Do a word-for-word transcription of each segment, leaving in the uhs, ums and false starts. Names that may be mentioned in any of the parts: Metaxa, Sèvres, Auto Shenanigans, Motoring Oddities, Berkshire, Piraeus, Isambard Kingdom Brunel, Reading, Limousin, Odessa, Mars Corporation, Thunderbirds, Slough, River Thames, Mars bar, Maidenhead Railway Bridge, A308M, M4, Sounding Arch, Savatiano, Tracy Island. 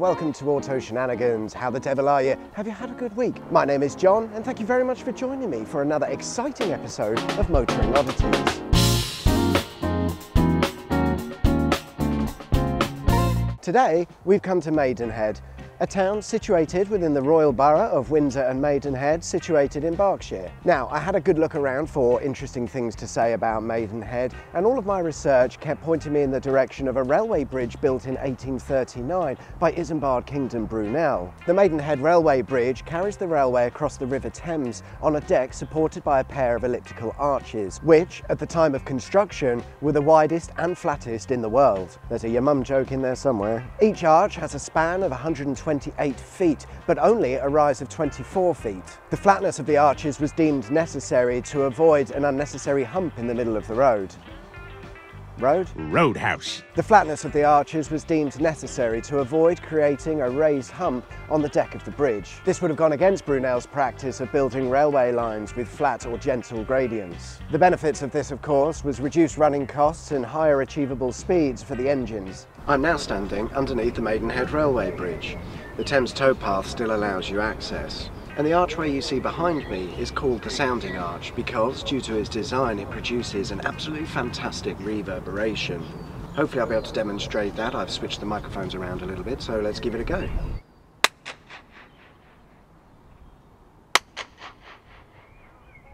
Welcome to Auto Shenanigans. How the devil are you? Have you had a good week? My name is John and thank you very much for joining me for another exciting episode of Motoring Oddities. Today we've come to Maidenhead, a town situated within the Royal Borough of Windsor and Maidenhead, situated in Berkshire. Now, I had a good look around for interesting things to say about Maidenhead, and all of my research kept pointing me in the direction of a railway bridge built in eighteen thirty-nine by Isambard Kingdom Brunel. The Maidenhead Railway Bridge carries the railway across the River Thames on a deck supported by a pair of elliptical arches, which, at the time of construction, were the widest and flattest in the world. There's a your mum joke in there somewhere. Each arch has a span of one hundred twenty-eight feet, but only a rise of twenty-four feet. The flatness of the arches was deemed necessary to avoid an unnecessary hump in the middle of the road. Road? Roadhouse. The flatness of the arches was deemed necessary to avoid creating a raised hump on the deck of the bridge. This would have gone against Brunel's practice of building railway lines with flat or gentle gradients. The benefits of this, of course, was reduced running costs and higher achievable speeds for the engines. I'm now standing underneath the Maidenhead Railway Bridge. The Thames towpath still allows you access. And the archway you see behind me is called the Sounding Arch because, due to its design, it produces an absolute fantastic reverberation. Hopefully I'll be able to demonstrate that. I've switched the microphones around a little bit, so let's give it a go.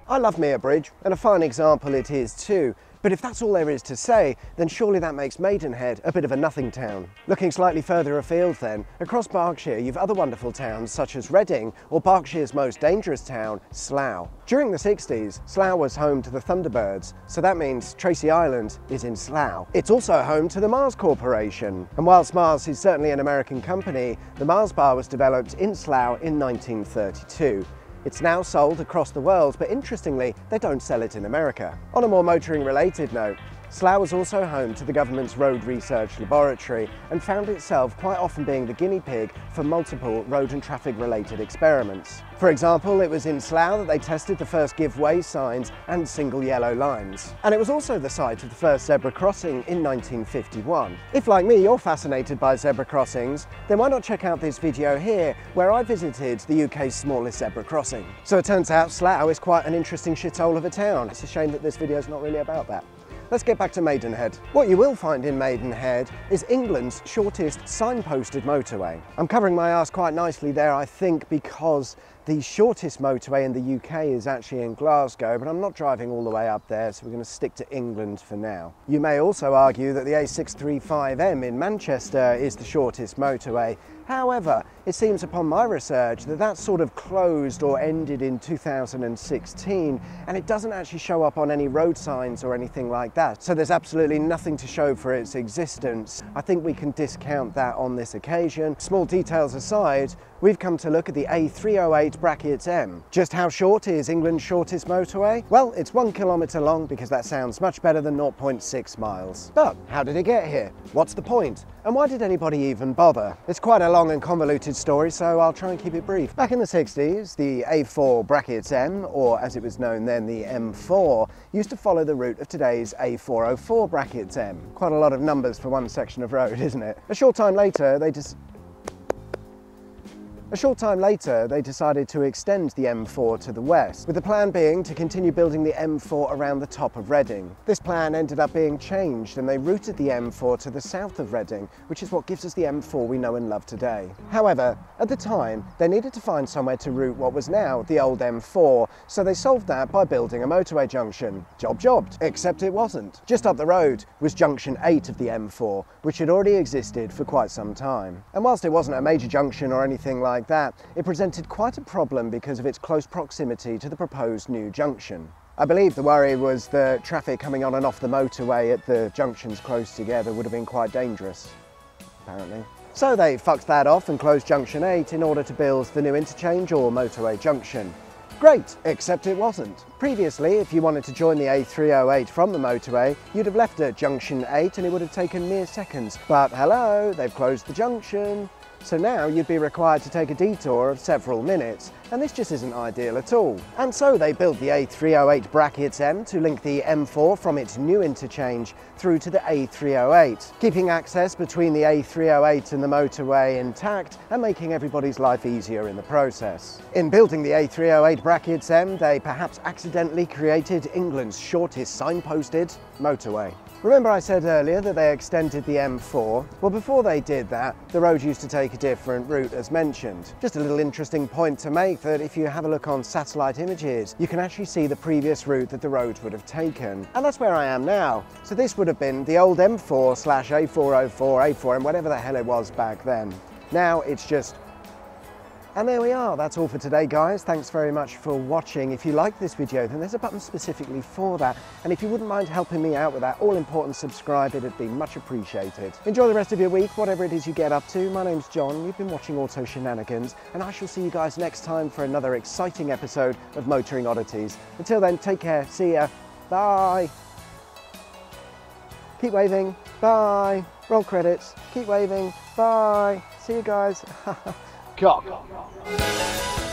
I love me a bridge, and a fine example it is too. But if that's all there is to say, then surely that makes Maidenhead a bit of a nothing town. Looking slightly further afield then, across Berkshire you've other wonderful towns such as Reading or Berkshire's most dangerous town, Slough. During the sixties, Slough was home to the Thunderbirds, so that means Tracy Island is in Slough. It's also home to the Mars Corporation. And whilst Mars is certainly an American company, the Mars bar was developed in Slough in nineteen thirty-two. It's now sold across the world, but interestingly, they don't sell it in America. On a more motoring-related note, Slough was also home to the government's Road Research Laboratory and found itself quite often being the guinea pig for multiple road and traffic-related experiments. For example, it was in Slough that they tested the first give way signs and single yellow lines. And it was also the site of the first zebra crossing in nineteen fifty-one. If, like me, you're fascinated by zebra crossings, then why not check out this video here where I visited the U K's smallest zebra crossing. So it turns out Slough is quite an interesting shithole of a town. It's a shame that this video's not really about that. Let's get back to Maidenhead. What you will find in Maidenhead is England's shortest signposted motorway. I'm covering my ass quite nicely there, I think, because the shortest motorway in the U K is actually in Glasgow, but I'm not driving all the way up there, so we're going to stick to England for now. You may also argue that the A six thirty-five M in Manchester is the shortest motorway. However, it seems upon my research that that sort of closed or ended in two thousand sixteen, and it doesn't actually show up on any road signs or anything like that, so there's absolutely nothing to show for its existence. I think we can discount that on this occasion. Small details aside, we've come to look at the A three oh eight M. Just how short is England's shortest motorway? Well, it's one kilometre long because that sounds much better than zero point six miles. But how did it get here? What's the point? And why did anybody even bother? It's quite a long and convoluted story, so I'll try and keep it brief. Back in the sixties, the A four M, or as it was known then, the M four, used to follow the route of today's A four oh four M. Quite a lot of numbers for one section of road, isn't it? A short time later, they just... A short time later, they decided to extend the M four to the west, with the plan being to continue building the M four around the top of Reading. This plan ended up being changed and they routed the M four to the south of Reading, which is what gives us the M four we know and love today. However, at the time, they needed to find somewhere to route what was now the old M four, so they solved that by building a motorway junction. Job jobbed. Except it wasn't. Just up the road was junction eight of the M four, which had already existed for quite some time. And whilst it wasn't a major junction or anything like Like that, it presented quite a problem because of its close proximity to the proposed new junction. I believe the worry was that traffic coming on and off the motorway at the junctions close together would have been quite dangerous, apparently. So they fucked that off and closed junction eight in order to build the new interchange or motorway junction. Great, except it wasn't. Previously, if you wanted to join the A three oh eight from the motorway, you'd have left at junction eight and it would have taken mere seconds. But hello, they've closed the junction. So now you'd be required to take a detour of several minutes, and this just isn't ideal at all. And so they built the A three oh eight M to link the M four from its new interchange through to the A three oh eight, keeping access between the A three oh eight and the motorway intact and making everybody's life easier in the process. In building the A three oh eight M, they perhaps accidentally created England's shortest signposted motorway. Remember I said earlier that they extended the M four? Well, before they did that, the road used to take a different route as mentioned. Just a little interesting point to make that if you have a look on satellite images, you can actually see the previous route that the road would have taken. And that's where I am now. So this would have been the old M four slash A four oh four, A four M, whatever the hell it was back then. Now it's just... And there we are, that's all for today guys, thanks very much for watching. If you like this video then there's a button specifically for that, and if you wouldn't mind helping me out with that all important subscribe, it'd be much appreciated. Enjoy the rest of your week, whatever it is you get up to. My name's John, you've been watching Auto Shenanigans, and I shall see you guys next time for another exciting episode of Motoring Oddities. Until then, take care, see ya, bye. Keep waving, bye. Roll credits, keep waving, bye. See you guys. Cock.